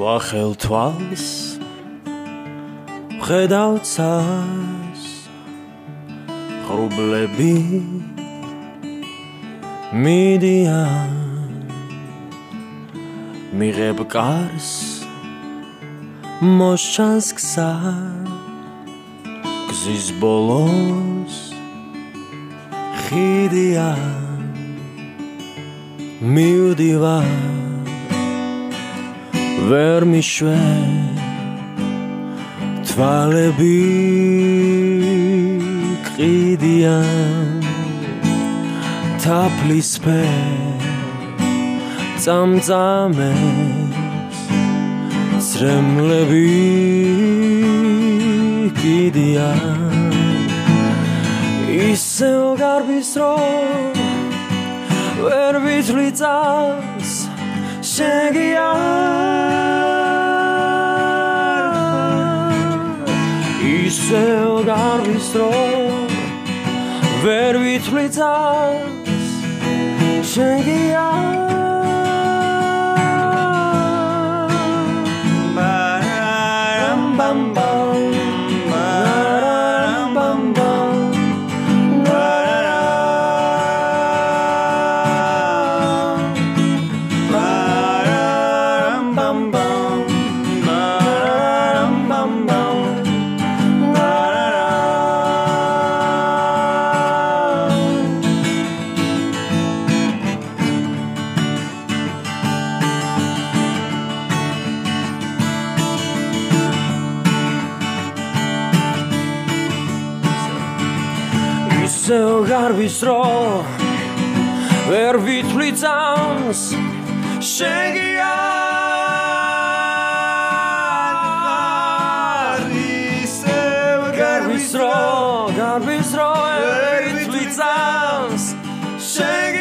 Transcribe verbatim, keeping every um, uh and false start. ואכל twice, וחדל צס, חרוב לבי, מדיין, מרב קרס, מושנס קסר, כזיז בולוס, חידיין, Mildiva vermi šve tvale bi kridian tapli spe zamzame sremle bi kridian isse ogarbisro Where we treat us, Shegiah Iseo Garvistro Where we treat us, Shegiah So God we straw where we three towns shaggy God we straw God we straw where we three towns shaggy